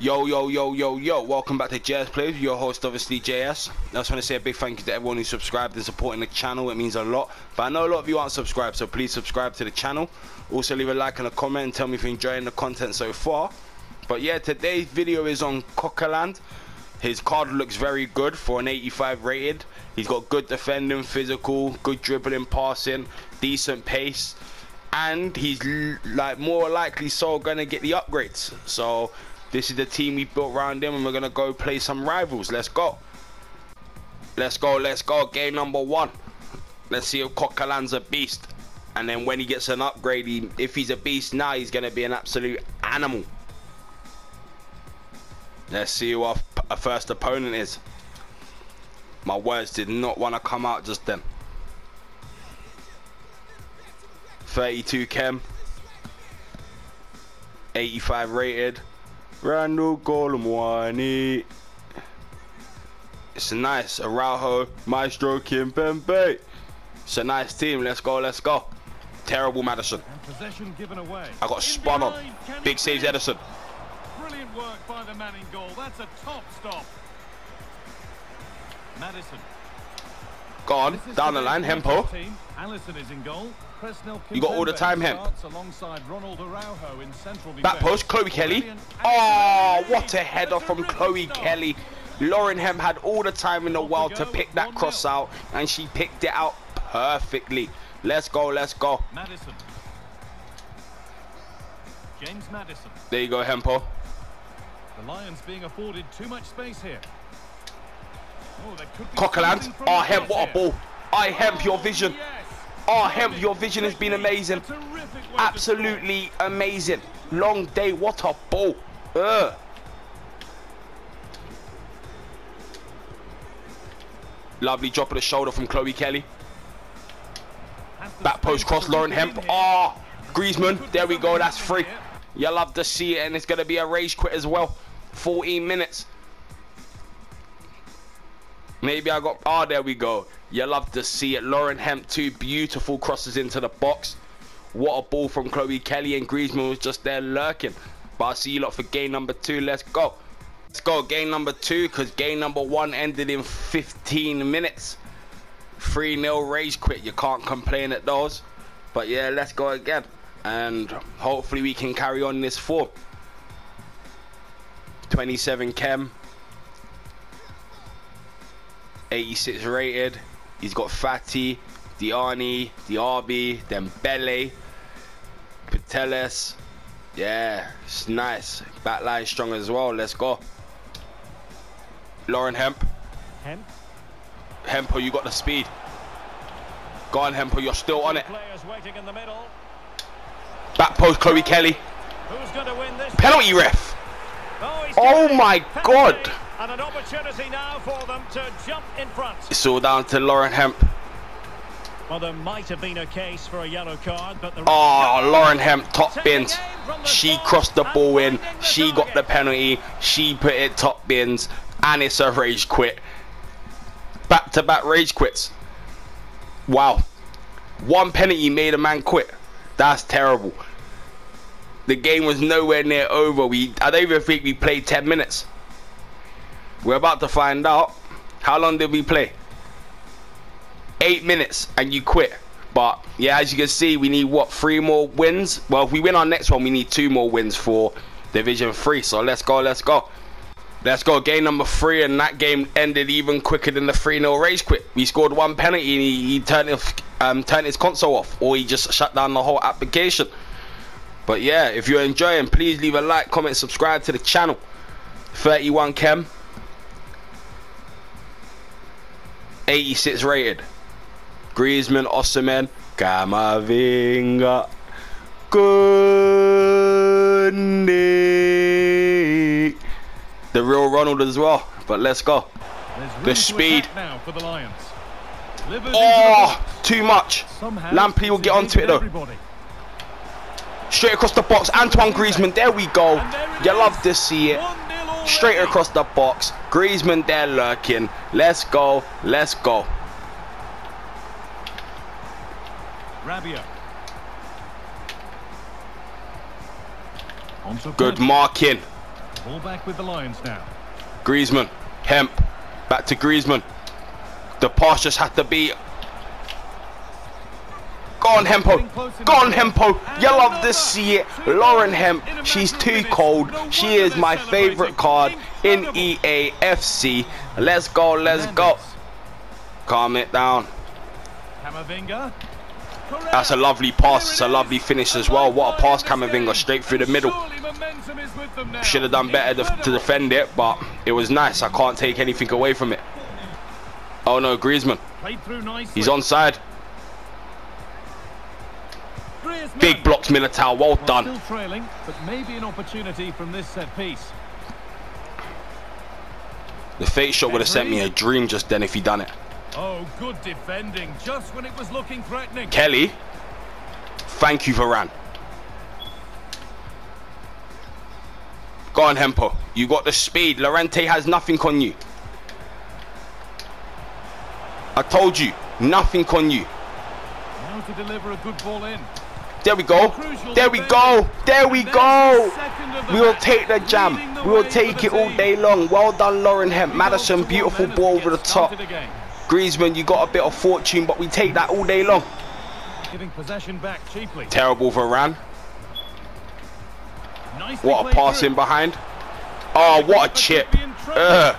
Yo, welcome back to JS Plays, your host obviously JS. I just want to say a big thank you to everyone who subscribed and supporting the channel, it means a lot. But I know a lot of you aren't subscribed, so please subscribe to the channel. Also leave a like and a comment and tell me if you're enjoying the content so far. But yeah, today's video is on Coquelin. His card looks very good for an 85 rated. He's got good defending, physical, good dribbling, passing, decent pace. And he's like more likely so going to get the upgrades. So this is the team we built around him, and we're going to go play some rivals. Let's go. Let's go. Game number one. Let's see if Coquelin's a beast. And then when he gets an upgrade, if he's a beast now, he's going to be an absolute animal. Let's see who our first opponent is. My words did not want to come out just then. 32 chem. 85 rated. Randall Golomwani. It's a nice Araujo, Maestro, Kimpembe. It's a nice team. Let's go. Terrible Madison. Possession given away. I got spun on. Big saves Edison. Brilliant work by the man in goal. That's a top stop. Madison. Gone down the line. Hempo. Allison is in goal. You got all the time, him. Back post, Chloe Kelly. Oh, what a header from Chloe Kelly. Lauren Hem had all the time in the world to pick that cross out, and she picked it out perfectly. Let's go. James Madison. There you go, Hempo. The Lions being afforded too much space here. Coquelin. Oh, Hem, what a ball. I Hem, your vision. Oh, Hemp, your vision has been amazing. Absolutely amazing. Long day, what a ball. Lovely drop of the shoulder from Chloe Kelly. Back post cross, Lauren Hemp. Oh, Griezmann. There we go, that's free. You'll love to see it, and it's going to be a rage quit as well. 14 minutes. Maybe I got... Oh, there we go. You love to see it. Lauren Hemp, two beautiful crosses into the box. What a ball from Chloe Kelly, and Griezmann was just there lurking. But I'll see you lot for game number two. Let's go. Game number two, because game number one ended in 15 minutes. 3-0 rage quit. You can't complain at those. But yeah, let's go again. And hopefully we can carry on this form. 27 chem. 86 rated. He's got Fatih, Diani, Diaby, Dembele, Piteles. Yeah, it's nice. Backline strong as well. Let's go. Lauren Hemp. Hempo, you got the speed. Go on, Hempo, you're still on it. Back post, Chloe Kelly. Who's going to win this? Penalty ref. Oh my God. And an opportunity now for them to jump in front. It's all down to Lauren Hemp. Well, there might have been a case for a yellow card, but the... Oh, Lauren Hemp, top bins. She crossed the ball in. She got the penalty. She put it top bins. And it's a rage quit. Back-to-back rage quits. Wow. One penalty made a man quit. That's terrible. The game was nowhere near over. I don't even think we played 10 minutes. We're about to find out. How long did we play? 8 minutes and you quit. But yeah, as you can see, we need what, 3 more wins? Well, if we win our next one, we need 2 more wins for Division 3. So let's go. Game number 3, and that game ended even quicker than the 3-0 rage quit. We scored 1 penalty and he turned his console off, or he just shut down the whole application. But yeah, if you're enjoying, please leave a like, comment, subscribe to the channel. 31 chem. 86 rated. Griezmann, Osimhen, Camavinga. Goodie. The real Ronald as well. But let's go. The speed. Now for the Lions. Oh, too much. Lampley will get onto it though. Straight across the box. Antoine Griezmann. There we go. You love to see it. Straight across the box. Griezmann there lurking. Let's go. Rabia. Good marking. All back with the Lions now. Griezmann. Kemp. Back to Griezmann. The pass just had to be... Go on, Hempo. Go on, Hempo. You love to see it. Lauren Hemp. She's too cold. She is my favourite card in EAFC. Let's go. Let's go. Calm it down. Camavinga. That's a lovely pass. It's a lovely finish as well. What a pass, Camavinga. Straight through the middle. Should have done better to defend it, but it was nice. I can't take anything away from it. Oh no, Griezmann. He's onside. Big blocks, Militao. Well done. Still trailing, but maybe an opportunity from this set piece. The fake shot would have sent me a dream just then if he done it. Oh, good defending just when it was looking threatening. Kelly, thank you, Varane. Go on, Hempo. You got the speed. Llorente has nothing on you. I told you, nothing on you. Now to deliver a good ball in. There we go. There we go. There we go. We will take the jam. We will take it all day long. Well done, Lauren Hemp. Madison, beautiful ball over the top. Griezmann, you got a bit of fortune, but we take that all day long. Giving possession back cheaply. Terrible Varane. What a pass in behind. Oh, what a chip. Ugh.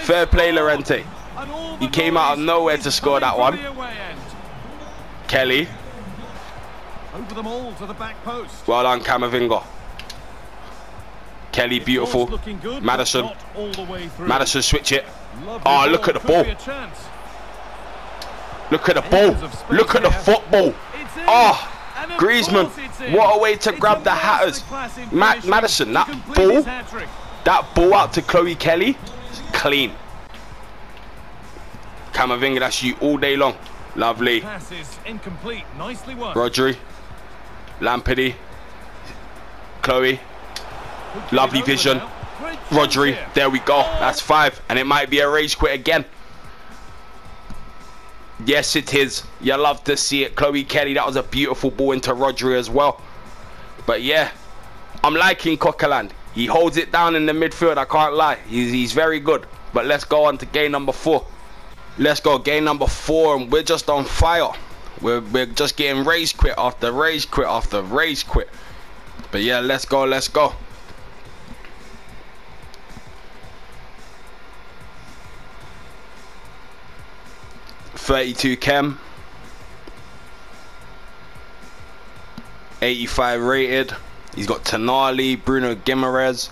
Fair play, Llorente. He came out of nowhere to score that one. Kelly. Over them all to the back post. Well done, Camavinga. Kelly, beautiful. Madison. Madison, switch it. Oh, look at the ball. Look at the ball. Look at the football. Oh, Griezmann. What a way to grab the Hatters. Madison, that ball out to Chloe Kelly. Clean. Camavinga, that's you all day long. Lovely. Rodri. Lampedy. Chloe. Lovely vision. Rodri. There we go. That's 5. And it might be a rage quit again. Yes, it is. You love to see it. Chloe Kelly. That was a beautiful ball into Rodri as well. But yeah, I'm liking Coquelin. He holds it down in the midfield. I can't lie. He's very good. But let's go on to game number 4. Let's go. Game number 4. And we're just on fire. We're just getting rage quit after rage quit after rage quit. But yeah, let's go. Let's go. $32 Chem, 85 rated. He's got Tonali, Bruno Guimarães,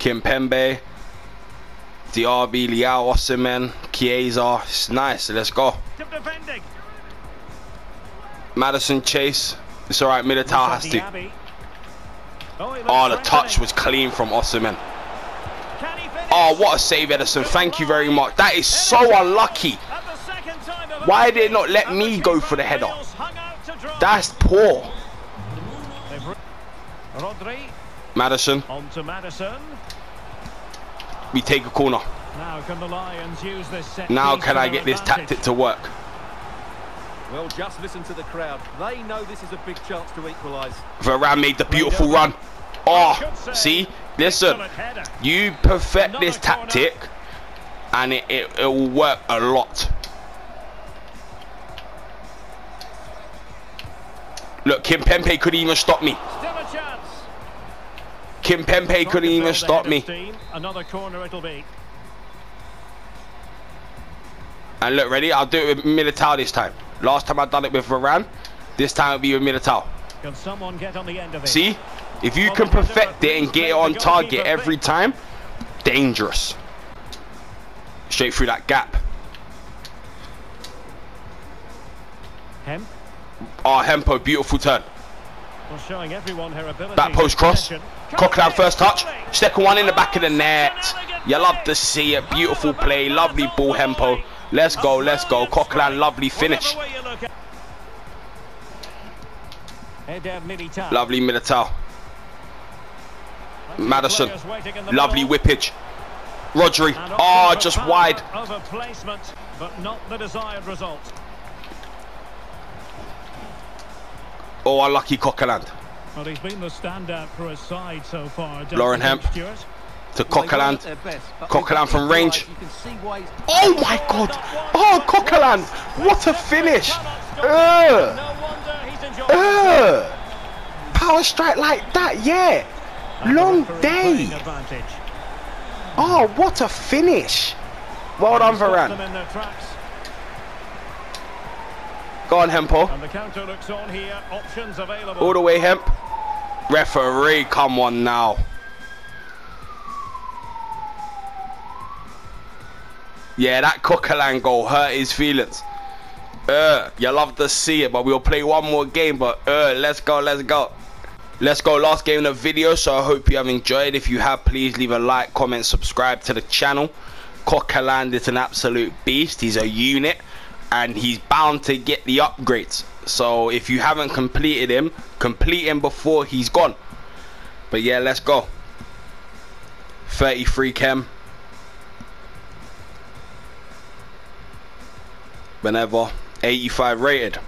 Kimpembe, Diaby, Liao, Osimhen, Chiesa. It's nice. Let's go. Madison Chase. It's alright. Militao has to. Oh, the touch was clean from Osimhen. Oh, what a save, Edison. Thank you very much. That is so unlucky. Why did it not let me go for the header? That's poor. Madison. We take a corner. Now can the Lions use this set? Now can I get this tactic to work? Well, just listen to the crowd. They know this is a big chance to equalise. Varane made the beautiful run. Oh, see? Listen. You perfect this tactic and it will work a lot. Look, Kimpembe couldn't even stop me. Kimpembe couldn't even stop me. Another corner it'll be. And look, ready? I'll do it with Militao this time. Last time I done it with Varane. This time it'll be with Militao. Can someone get on the end of it? See? If you can perfect it and get it on target every time, dangerous. Straight through that gap. Hemp. Oh, Hempo, beautiful turn. Well, showing everyone her ability. Back post cross. Coquelin first touch. Second one in the back of the net. You love to see it. Beautiful play. Lovely ball, Hempo. Let's go, let's go. Coquelin, lovely finish. Lovely Militao. Madison. Lovely whippage. Rodri. Oh, just wide. But not the desired result. Oh, unlucky Coquelin. Well, he's been the standout for his side so far. Lauren Hemp. to Coquelin. Coquelin from range. Oh my God! Oh, Coquelin! What a finish! Power strike like that, yeah. Long day. Oh, what a finish! Well done, Varane. Go on, Hempo. All the way, Hemp. Referee, come on now. Yeah, that Coquelin goal hurt his feelings. You love to see it, but we'll play one more game. But let's go, let's go. Let's go, last game of the video. So I hope you have enjoyed. If you have, please leave a like, comment, subscribe to the channel. Coquelin is an absolute beast. He's a unit. And he's bound to get the upgrades. So if you haven't completed him, complete him before he's gone. But yeah, let's go. 33 chem. Whenever. 85 rated.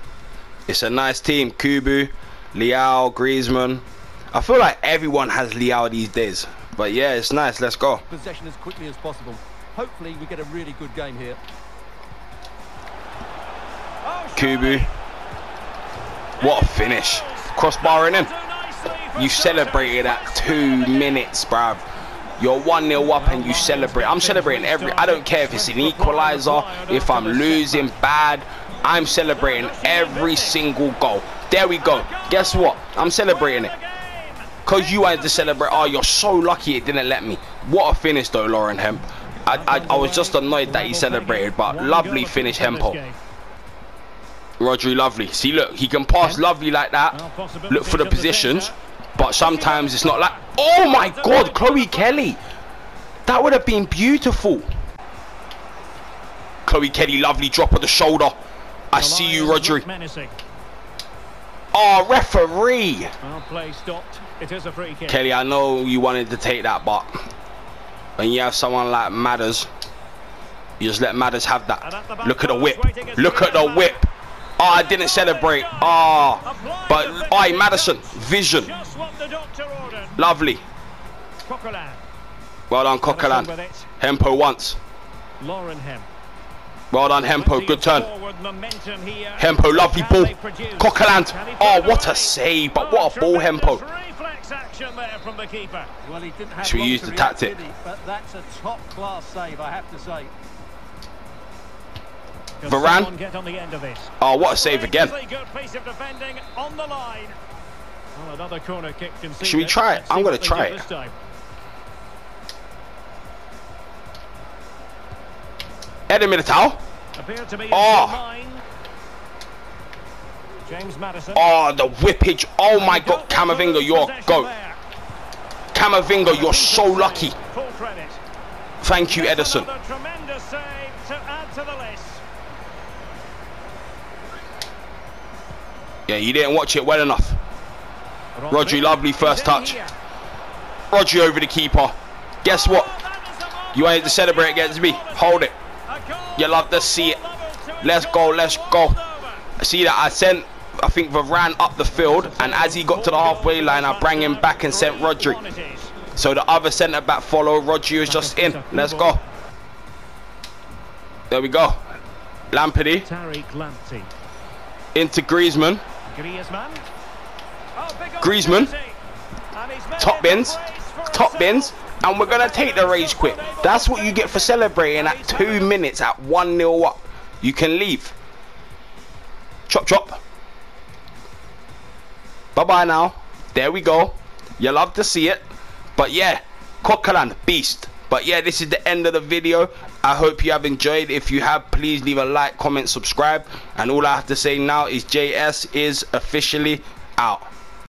It's a nice team. Kubo, Liao, Griezmann. I feel like everyone has Liao these days. But yeah, it's nice. Let's go. Possession as quickly as possible. Hopefully we get a really good game here. Kubo, what a finish. Crossbarring in. You celebrated at 2 minutes, bruv. You're 1-0 up and you celebrate. I'm celebrating every, I don't care if it's an equalizer, if I'm losing bad, I'm celebrating every single goal. There we go. Guess what? I'm celebrating it. Because you had to celebrate. Oh, you're so lucky it didn't let me. What a finish though, Lauren Hemp. I was just annoyed that he celebrated, but lovely finish, Hempo. Rodri, lovely. See, look, he can pass lovely like that. Look for the positions, but sometimes it's not like. Oh my God, Chloe Kelly! That would have been beautiful. Chloe Kelly, lovely drop of the shoulder. I see you, Rodri. Oh, referee! Kelly, I know you wanted to take that, but when you have someone like Madders, you just let Madders have that. Look at the whip. Look at the whip. Oh, I didn't celebrate. Oh, but I Madison vision. Lovely. Well done, Coquelin. Hempo once. Well done, Hempo. Good turn. Hempo, lovely ball. Coquelin. Oh, what a save! But what a ball, Hempo. Should we use the tactic? But that's a top-class save, I have to say. Varane. Get on the end of this. Oh, what a save again. Should we try it? I'm going to try it. Eden Militao. Oh. Oh, the whippage. Oh my God. Camavinga, you're go. Camavinga, you're so lucky. Thank you, Edison. Tremendous save to add to the list. Yeah, you didn't watch it well enough. Rodri, lovely first touch. Rodri over the keeper. Guess what? You ain't to celebrate against me. Hold it. You love to see it. Let's go, let's go. See that I sent, I think Varane up the field, and as he got to the halfway line, I brought him back and sent Rodri. So the other centre-back follow. Rodri was just in. Let's go. There we go. Lamptey. Into Griezmann. Griezmann. Top bins. Top bins. And we're going to take the rage quit. That's what you get for celebrating at 2 minutes at 1-0 up. You can leave. Chop, chop. Bye-bye now. There we go. You love to see it. But yeah, Coquelin, beast. But yeah, this is the end of the video. I hope you have enjoyed. If you have, please leave a like, comment, subscribe. And all I have to say now is JS is officially out.